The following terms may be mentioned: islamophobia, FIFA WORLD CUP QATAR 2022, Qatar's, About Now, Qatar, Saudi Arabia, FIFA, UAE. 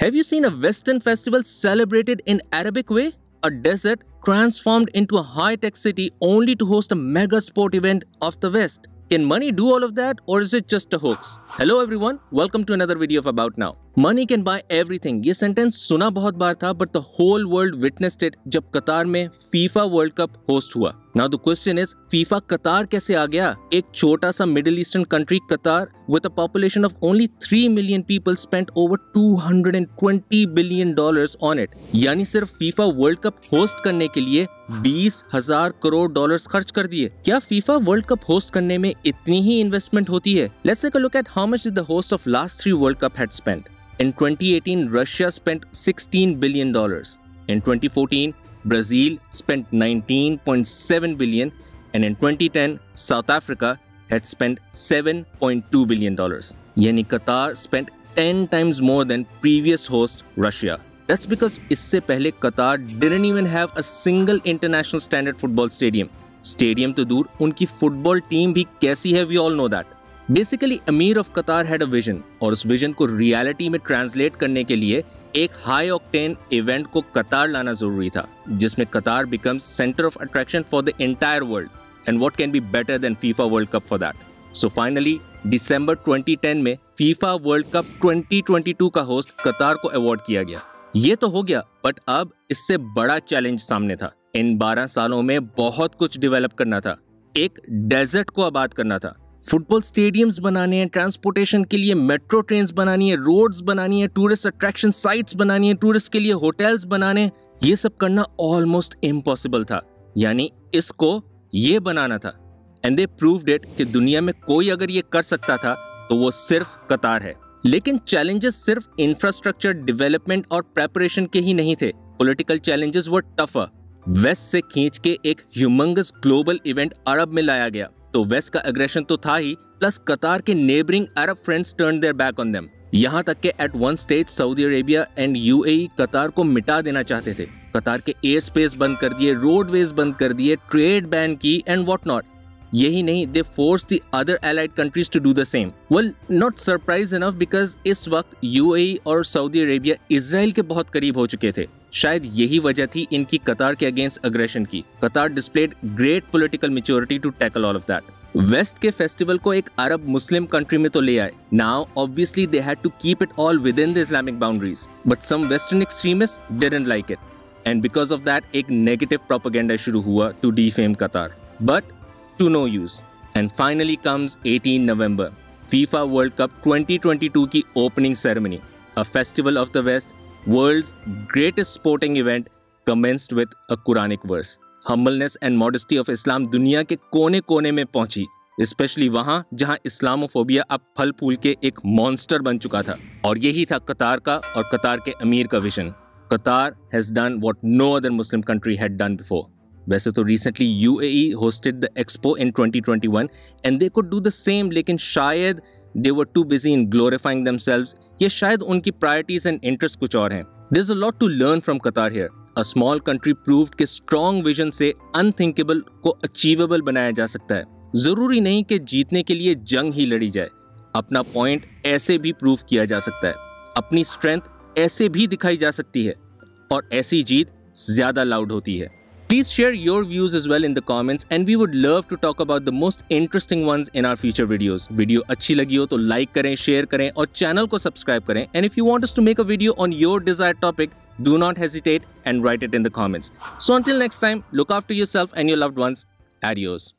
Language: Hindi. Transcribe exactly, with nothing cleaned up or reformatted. Have you seen a Western festival celebrated in Arabic way? A desert transformed into a high-tech city only to host a mega sport event of the West. Can money do all of that, or is it just a hoax? Hello everyone, welcome to another video of About Now. Money can buy everything. ये सेंटेंस सुना बहुत बार था, but the whole world witnessed it जब कतार में FIFA वर्ल्ड कप होस्ट हुआ. Now the question is, FIFA कतार कैसे आ गया? एक छोटा सा middle eastern country Qatar with a population of only three million people spent over two hundred twenty billion dollars on it. यानी सिर्फ FIFA वर्ल्ड कप होस्ट करने के लिए बीस हजार करोड़ डॉलर्स खर्च कर दिए. क्या FIFA वर्ल्ड कप होस्ट करने में इतनी ही इन्वेस्टमेंट होती है? Let's take a look at how much did the hosts of last three World Cup had spent. In twenty eighteen, Russia spent sixteen billion dollars. In twenty fourteen, Brazil spent nineteen point seven billion, and in twenty ten, South Africa had spent seven point two billion dollars. Yani Qatar spent ten times more than previous host Russia. That's because इससे पहले Qatar didn't even have a single international standard football stadium. Stadium तो दूर, उनकी football team भी कैसी है, we all know that. Basically emir of Qatar had a vision, और उस विजन को रियलिटी में ट्रांसलेट करने के लिए एक हाई ऑक्टेन इवेंट को कतार लाना जरूरी था, जिसमें Qatar becomes centre of attraction for the entire world. And what can be better than FIFA world cup for that. So finally December twenty ten में FIFA world cup twenty twenty-two का होस्ट कतार को अवॉर्ड किया गया. ये तो हो गया, बट अब इससे बड़ा चैलेंज सामने था. इन बारह सालों में बहुत कुछ डिवेलप करना था. एक डेजर्ट को आबाद करना था, फुटबॉल स्टेडियम्स बनाने हैं, ट्रांसपोर्टेशन के लिए मेट्रो ट्रेन्स बनानी है, रोड्स बनानी है, टूरिस्ट अट्रैक्शन साइट्स बनानी है, टूरिस्ट के लिए होटल्स बनाने. ये सब करना ऑलमोस्ट इम्पॉसिबल था. यानी इसको ये बनाना था. एंड दे प्रूव्ड इट कि दुनिया में कोई अगर ये कर सकता था तो वो सिर्फ कतार है. लेकिन चैलेंजेस सिर्फ इंफ्रास्ट्रक्चर डेवलपमेंट और प्रेपरेशन के ही नहीं थे. Political challenges were tougher. West से खींच के एक ह्यूमंगस ग्लोबल इवेंट अरब में लाया गया, तो वेस्ट का एग्रेशन तो था ही, प्लस कतार के neighbouring Arab friends turn their back on them. यहाँ तक के at one stage Saudi Arabia and UAE Qatar को मिटा देना चाहते थे. कतार के एयर स्पेस बंद कर दिए, रोडवेज बंद कर दिए, ट्रेड बैन की एंड व्हाट नॉट. यही नहीं, they force the other allied countries to do the same. Well, not surprise enough because इस वक्त यूएई और सऊदी अरेबिया इसराइल के बहुत करीब हो चुके थे. शायद यही वजह थी इनकी कतार के अगेंस्ट अग्रेशन की. Qatar displayed great political maturity to tackle all of that. West के फेस्टिवल को एक अरब मुस्लिम कंट्री में तो ले आए. Now obviously they had to keep it all within the Islamic boundaries, but some western extremist didn't like it, and because of that एक नेगेटिव प्रोपेगेंडा शुरू हुआ to defame Qatar, but to no use. And finally comes eighteen November, FIFA world cup twenty twenty-two की opening ceremony. A festival of the west, World's greatest sporting event, commenced with a Quranic verse. Humbleness and modesty of Islam दुनिया के कोने कोने में पहुंची, especially वहाँ जहाँ इस्लामोफोबिया अब फल फूल के एक मॉन्स्टर बन चुका था. और यही था कतार का और कतार के अमीर का विजन. कतार has done what no other Muslim country had done before. वैसे तो recently U A E hosted the Expo in twenty twenty-one and they could do the same, लेकिन शायद They were too busy in glorifying themselves. ये शायद उनकी priorities and interests कुछ और हैं. There's a lot to learn from Qatar here. A small country proved कि strong vision से unthinkable को achievable बनाया जा सकता है. जरूरी नहीं कि जीतने के लिए जंग ही लड़ी जाए. अपना point ऐसे भी prove किया जा सकता है. अपनी strength ऐसे भी दिखाई जा सकती है. और ऐसी जीत ज्यादा loud होती है. Please share your views as well in the comments, and we would love to talk about the most interesting ones in our future videos. Video अच्छी लगी हो तो like करें, share करें और channel को subscribe करें. And if you want us to make a video on your desired topic, do not hesitate and write it in the comments. So until next time, look after yourself and your loved ones. Adios.